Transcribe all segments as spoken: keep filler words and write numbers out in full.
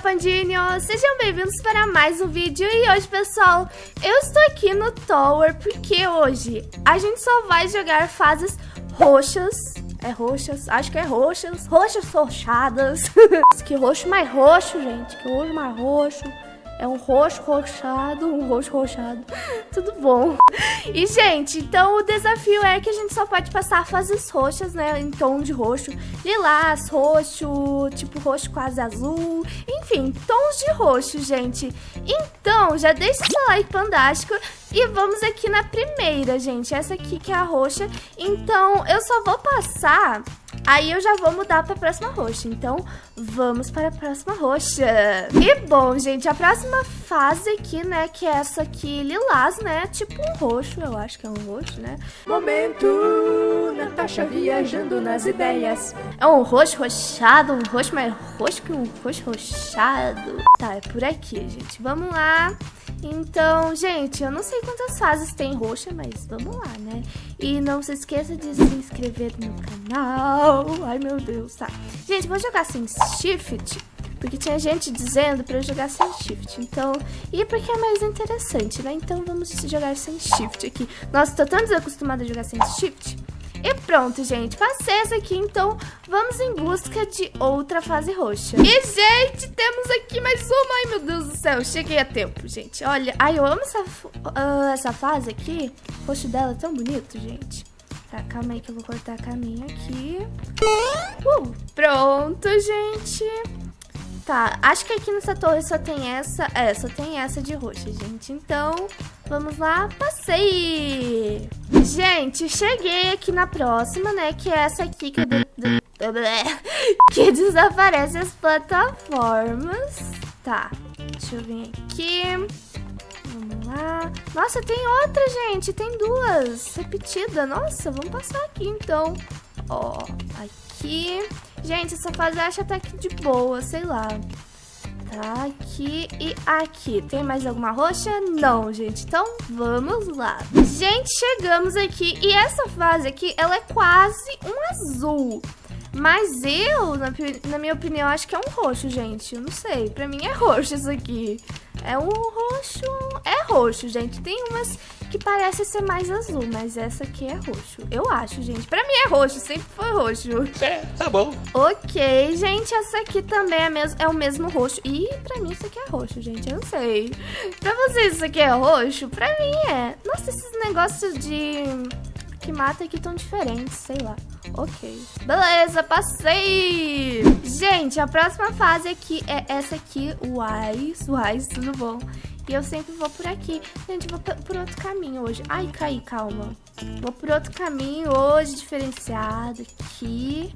Olá, Pandinhos! Sejam bem-vindos para mais um vídeo. E hoje, pessoal, eu estou aqui no Tower porque hoje a gente só vai jogar fases roxas. É roxas? Acho que é roxas. Roxas roxadas. Que roxo mais roxo, gente. Que roxo mais roxo. É um roxo roxado, um roxo roxado. Tudo bom. E, gente, então o desafio é que a gente só pode passar fases roxas, né, em tom de roxo, lilás, roxo, tipo roxo quase azul, enfim, tons de roxo, gente. Então, já deixa seu like fantástico e vamos aqui na primeira, gente, essa aqui que é a roxa. Então, eu só vou passar, aí eu já vou mudar pra próxima roxa, então vamos para a próxima roxa. E, bom, gente, a próxima fase aqui, né, que é essa aqui, lilás, né, tipo um roxo. Eu acho que é um roxo, né? Momento, Natasha viajando nas ideias. É um roxo roxado, um roxo mais roxo que um roxo roxado. Tá, é por aqui, gente. Vamos lá. Então, gente, eu não sei quantas fases tem roxa, mas vamos lá, né? E não se esqueça de se inscrever no canal. Ai, meu Deus, tá. Gente, vou jogar sem shift, porque tinha gente dizendo pra eu jogar sem shift, então... E porque é mais interessante, né? Então vamos jogar sem shift aqui. Nossa, tô tão desacostumada a jogar sem shift. E pronto, gente, passei essa aqui, então vamos em busca de outra fase roxa. E, gente, temos aqui mais uma. Ai, meu Deus do céu, cheguei a tempo, gente. Olha, ai, eu amo essa, uh, essa fase aqui. O roxo dela é tão bonito, gente. Tá, calma aí que eu vou cortar caminho aqui. Uh, pronto, gente. Tá, acho que aqui nessa torre só tem essa... É, só tem essa de roxa, gente. Então, vamos lá. Passei! Gente, cheguei aqui na próxima, né? Que é essa aqui que... De, de, que desaparece as plataformas. Tá, deixa eu vir aqui. Vamos lá. Nossa, tem outra, gente. Tem duas. Repetida. Nossa, vamos passar aqui, então. Ó, aqui... Gente, essa fase eu acho até que de boa, sei lá. Tá, aqui e aqui. Tem mais alguma roxa? Não, gente. Então, vamos lá. Gente, chegamos aqui. E essa fase aqui, ela é quase um azul. Mas eu, na, na minha opinião, acho que é um roxo, gente. Eu não sei. Pra mim é roxo isso aqui. É um roxo... É roxo, gente. Tem umas que parece ser mais azul, mas essa aqui é roxo. Eu acho, gente. Pra mim é roxo, sempre foi roxo. É, tá bom. Ok, gente, essa aqui também é, mes é o mesmo roxo. Ih, pra mim isso aqui é roxo, gente, eu não sei. Pra vocês isso aqui é roxo? Pra mim é. Nossa, esses negócios de... que mata aqui tão diferentes, sei lá. Ok. Beleza, passei! Gente, a próxima fase aqui é essa aqui. Uai, uai, tudo bom? E eu sempre vou por aqui. Gente, vou por outro caminho hoje. Ai, caí, calma. Vou por outro caminho hoje, diferenciado aqui.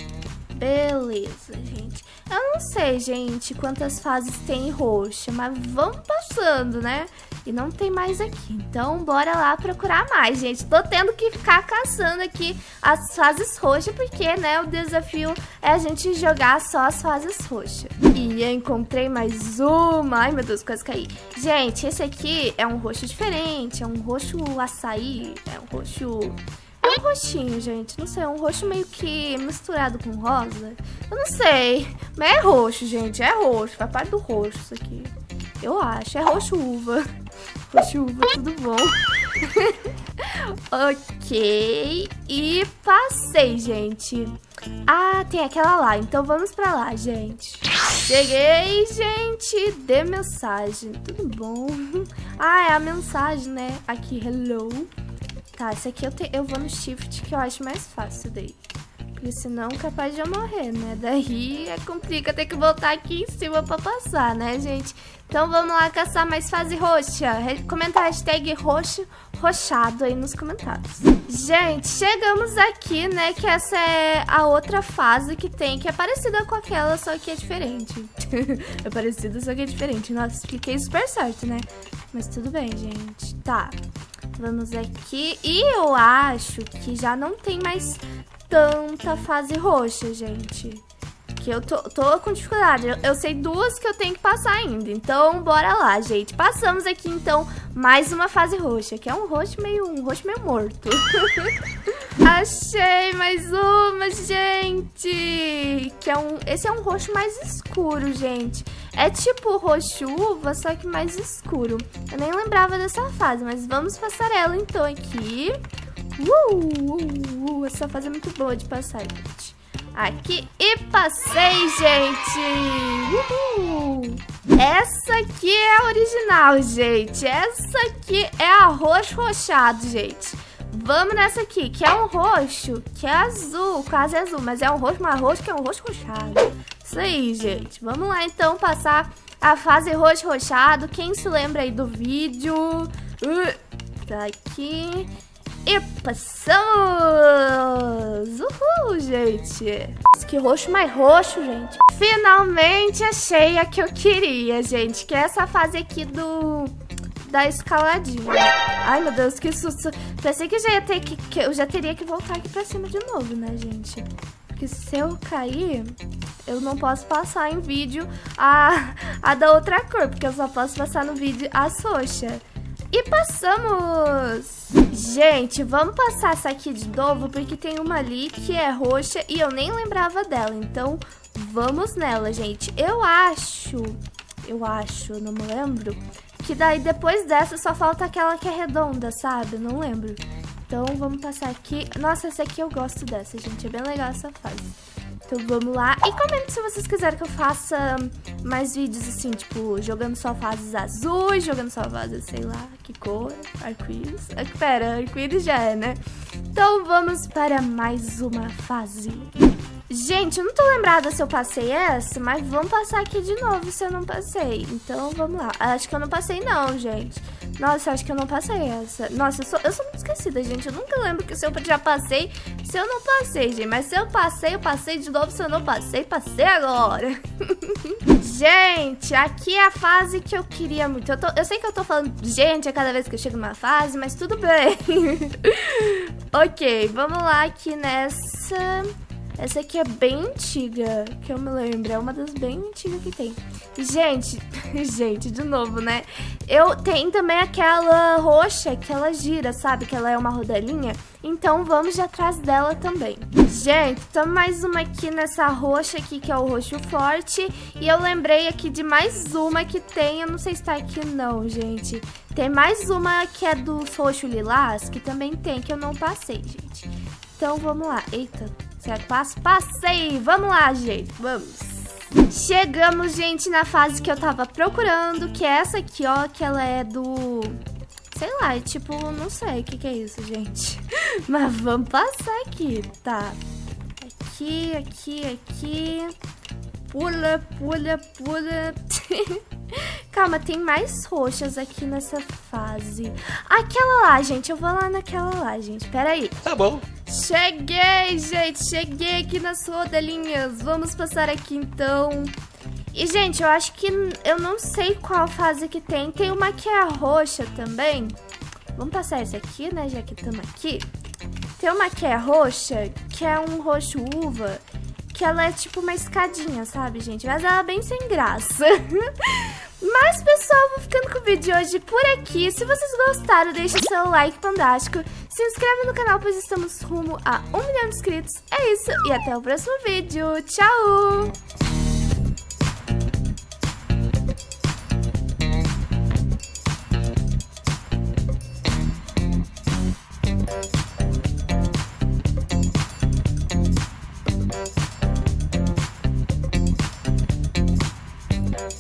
Beleza, gente. Eu não sei, gente, quantas fases tem em roxa, mas vamos passando, né? E não tem mais aqui. Então, bora lá procurar mais, gente. Tô tendo que ficar caçando aqui as fases roxas, porque, né, o desafio é a gente jogar só as fases roxas. E eu encontrei mais uma. Ai, meu Deus, quase caí. Gente, esse aqui é um roxo diferente. É um roxo açaí. É um roxo... É um roxinho, gente. Não sei, é um roxo meio que misturado com rosa. Eu não sei. Mas é roxo, gente. É roxo. Faz parte do roxo isso aqui. Eu acho. É roxo uva. Roxo uva, tudo bom. Ok. E passei, gente. Ah, tem aquela lá. Então vamos pra lá, gente. Cheguei, gente. Dê mensagem. Tudo bom? Ah, é a mensagem, né? Aqui, hello. Tá, esse aqui eu, te... eu vou no shift, que eu acho mais fácil daí. Porque senão é capaz de eu morrer, né? Daí é complica ter que voltar aqui em cima pra passar, né, gente? Então vamos lá caçar mais fase roxa. Comenta a hashtag roxo, roxado aí nos comentários. Gente, chegamos aqui, né? Que essa é a outra fase que tem, que é parecida com aquela, só que é diferente. É parecida, só que é diferente. Nossa, expliquei super certo, né? Mas tudo bem, gente. Tá. Vamos aqui. E eu acho que já não tem mais tanta fase roxa, gente. Que eu tô, tô com dificuldade. Eu, eu sei duas que eu tenho que passar ainda. Então, bora lá, gente. Passamos aqui, então, mais uma fase roxa. Que é um roxo meio, um roxo meio morto. Achei mais uma, gente. Que é um, esse é um roxo mais escuro, gente. É tipo roxuva, só que mais escuro. Eu nem lembrava dessa fase, mas vamos passar ela então aqui. Uh, uh, uh, essa fase é muito boa de passar, gente. Aqui e passei, gente. Uhul. Essa aqui é a original, gente. Essa aqui é a roxo roxado, gente. Vamos nessa aqui, que é um roxo, que é azul, quase azul, mas é um roxo marrom, que é um roxo roxado. Isso aí, gente. Vamos lá, então, passar a fase roxo roxado. Quem se lembra aí do vídeo? Uh, tá aqui. E passamos! Uhul, gente! Que roxo mais roxo, gente! Finalmente achei a que eu queria, gente, que é essa fase aqui do... da escaladinha. Ai, meu Deus, que susto! Pensei que, já ia ter que, que eu já teria que voltar aqui pra cima de novo, né, gente? Porque se eu cair, eu não posso passar em vídeo a, a da outra cor, porque eu só posso passar no vídeo a roxa. E passamos! Gente, vamos passar essa aqui de novo, porque tem uma ali que é roxa e eu nem lembrava dela. Então, vamos nela, gente. Eu acho, eu acho, não me lembro, que daí depois dessa só falta aquela que é redonda, sabe? Não lembro. Então, vamos passar aqui. Nossa, essa aqui eu gosto dessa, gente. É bem legal essa fase. Então vamos lá. E comenta se vocês quiserem que eu faça mais vídeos assim, tipo, jogando só fases azuis, jogando só fases, sei lá, que cor, arco-íris. Ah, pera, arco-íris já é, né? Então vamos para mais uma fase. Gente, eu não tô lembrada se eu passei essa, mas vamos passar aqui de novo se eu não passei. Então vamos lá. Acho que eu não passei não, gente. Nossa, acho que eu não passei essa. Nossa, eu sou, eu sou muito esquecida, gente. Eu nunca lembro que se eu já passei, se eu não passei, gente. Mas se eu passei, eu passei de novo. Se eu não passei, passei agora. Gente, aqui é a fase que eu queria muito. Eu, tô, eu sei que eu tô falando, gente, a cada vez que eu chego numa fase, mas tudo bem. Ok, vamos lá aqui nessa... Essa aqui é bem antiga, que eu me lembro. É uma das bem antigas que tem. Gente, gente, de novo, né? Eu tenho também aquela roxa que ela gira, sabe? Que ela é uma rodelinha. Então vamos de atrás dela também. Gente, então mais uma aqui nessa roxa aqui, que é o roxo forte. E eu lembrei aqui de mais uma que tem. Eu não sei se tá aqui não, gente. Tem mais uma que é do roxo lilás, que também tem, que eu não passei, gente. Então vamos lá. Eita, será que passo? Passei! Vamos lá, gente, vamos! Chegamos, gente, na fase que eu tava procurando, que é essa aqui, ó, que ela é do... Sei lá, é tipo, não sei o que que é isso, gente. Mas vamos passar aqui, tá? Aqui, aqui, aqui... Pula, pula, pula... Calma, tem mais roxas aqui nessa fase. Aquela lá, gente, eu vou lá naquela lá, gente, peraí. Tá bom. Cheguei, gente, cheguei aqui nas rodelinhas. Vamos passar aqui, então. E, gente, eu acho que... Eu não sei qual fase que tem. Tem uma que é roxa também. Vamos passar essa aqui, né, já que estamos aqui. Tem uma que é roxa, que é um roxo uva, que ela é tipo uma escadinha, sabe, gente? Mas ela é bem sem graça. Mas, pessoal, vou ficando com o vídeo de hoje por aqui. Se vocês gostaram, deixa o seu like fantástico. Se inscreve no canal, pois estamos rumo a um milhão de inscritos. É isso, e até o próximo vídeo. Tchau!